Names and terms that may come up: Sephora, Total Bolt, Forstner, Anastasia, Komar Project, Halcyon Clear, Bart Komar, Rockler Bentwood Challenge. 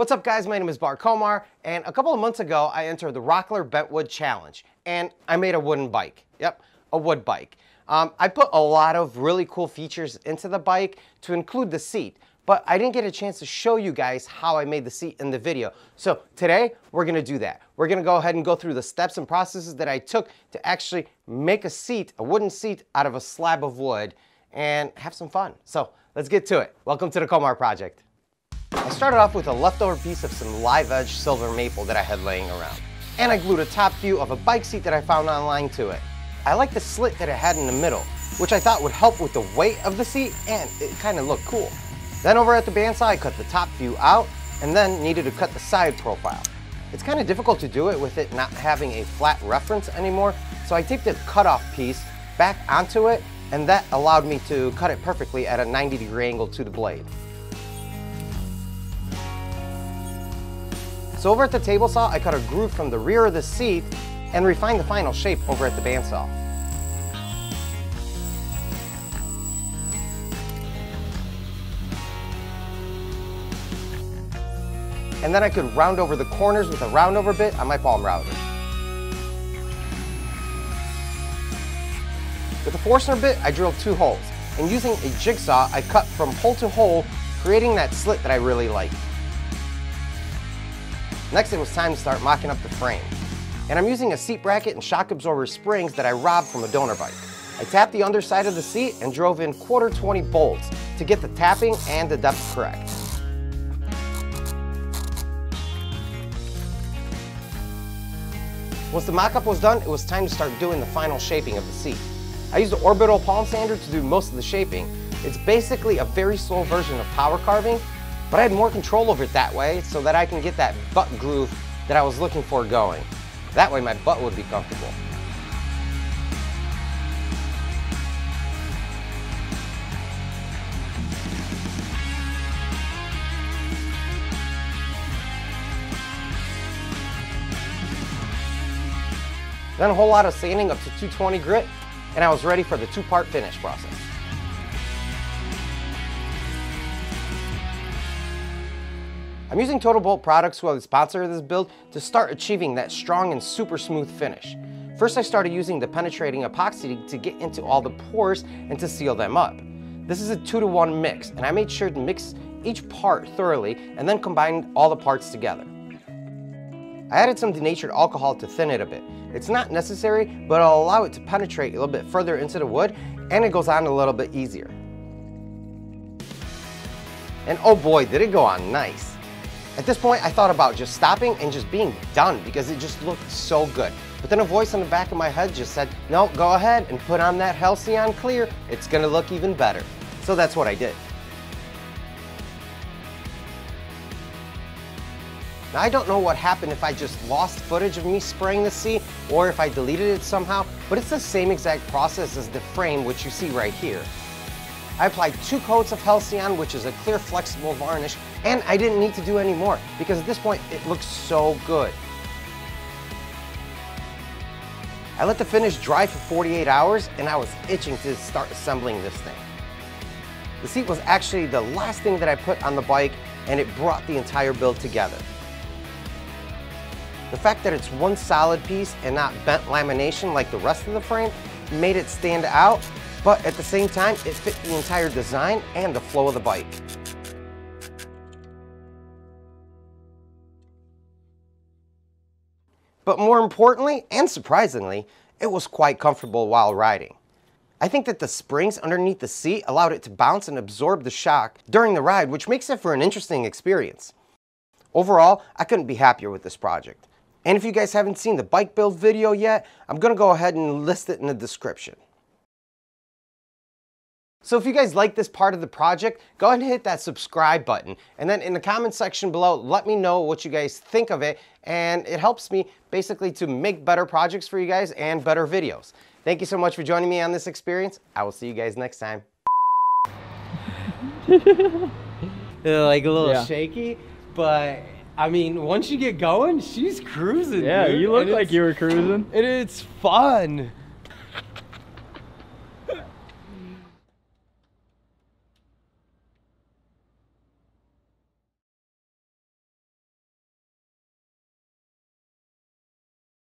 What's up guys, my name is Bart Komar, and a couple of months ago I entered the Rockler Bentwood Challenge and I made a wooden bike. Yep, a wood bike. I put a lot of really cool features into the bike to include the seat, but I didn't get a chance to show you guys how I made the seat in the video. So today we're gonna do that. We're gonna go ahead and go through the steps and processes that I took to actually make a seat, a wooden seat out of a slab of wood and have some fun. So let's get to it. Welcome to the Komar Project. I started off with a leftover piece of some live edge silver maple that I had laying around, and I glued a top view of a bike seat that I found online to it. I liked the slit that it had in the middle, which I thought would help with the weight of the seat, and it kind of looked cool. Then over at the bandsaw I cut the top view out and then needed to cut the side profile. It's kind of difficult to do it with it not having a flat reference anymore, so I taped the cutoff piece back onto it, and that allowed me to cut it perfectly at a 90-degree angle to the blade. So over at the table saw, I cut a groove from the rear of the seat and refined the final shape over at the bandsaw. And then I could round over the corners with a roundover bit on my palm router. With a Forstner bit, I drilled two holes, and using a jigsaw, I cut from hole to hole, creating that slit that I really liked. Next, it was time to start mocking up the frame. And I'm using a seat bracket and shock absorber springs that I robbed from a donor bike. I tapped the underside of the seat and drove in 1/4-20 bolts to get the tapping and the depth correct. Once the mock-up was done, it was time to start doing the final shaping of the seat. I used the orbital palm sander to do most of the shaping. It's basically a very slow version of power carving, but I had more control over it that way so that I can get that butt groove that I was looking for going. That way my butt would be comfortable. Then a whole lot of sanding up to 220 grit, and I was ready for the two-part finish process. I'm using Total Bolt products, who are the sponsor of this build, to start achieving that strong and super smooth finish. First I started using the penetrating epoxy to get into all the pores and to seal them up. This is a 2-to-1 mix, and I made sure to mix each part thoroughly and then combined all the parts together. I added some denatured alcohol to thin it a bit. It's not necessary, but it'll allow it to penetrate a little bit further into the wood, and it goes on a little bit easier. And oh boy, did it go on nice. At this point, I thought about just stopping and just being done because it just looked so good. But then a voice in the back of my head just said, no, go ahead and put on that Halcyon Clear. It's gonna look even better. So that's what I did. Now I don't know what happened, if I just lost footage of me spraying the seat or if I deleted it somehow, but it's the same exact process as the frame, which you see right here. I applied 2 coats of Halcyon, which is a clear flexible varnish, and I didn't need to do any more because at this point it looks so good. I let the finish dry for 48 hours and I was itching to start assembling this thing. The seat was actually the last thing that I put on the bike, and it brought the entire build together. The fact that it's one solid piece and not bent lamination like the rest of the frame made it stand out, but at the same time, it fit the entire design and the flow of the bike. But more importantly, and surprisingly, it was quite comfortable while riding. I think that the springs underneath the seat allowed it to bounce and absorb the shock during the ride, which makes it for an interesting experience. Overall, I couldn't be happier with this project. And if you guys haven't seen the bike build video yet, I'm gonna go ahead and list it in the description. So if you guys like this part of the project, go ahead and hit that subscribe button. And then in the comment section below, let me know what you guys think of it. And it helps me basically to make better projects for you guys and better videos. Thank you so much for joining me on this experience. I will see you guys next time. Like a little shaky, but I mean, once you get going, she's cruising. Yeah, dude. You look like you were cruising. And it's fun.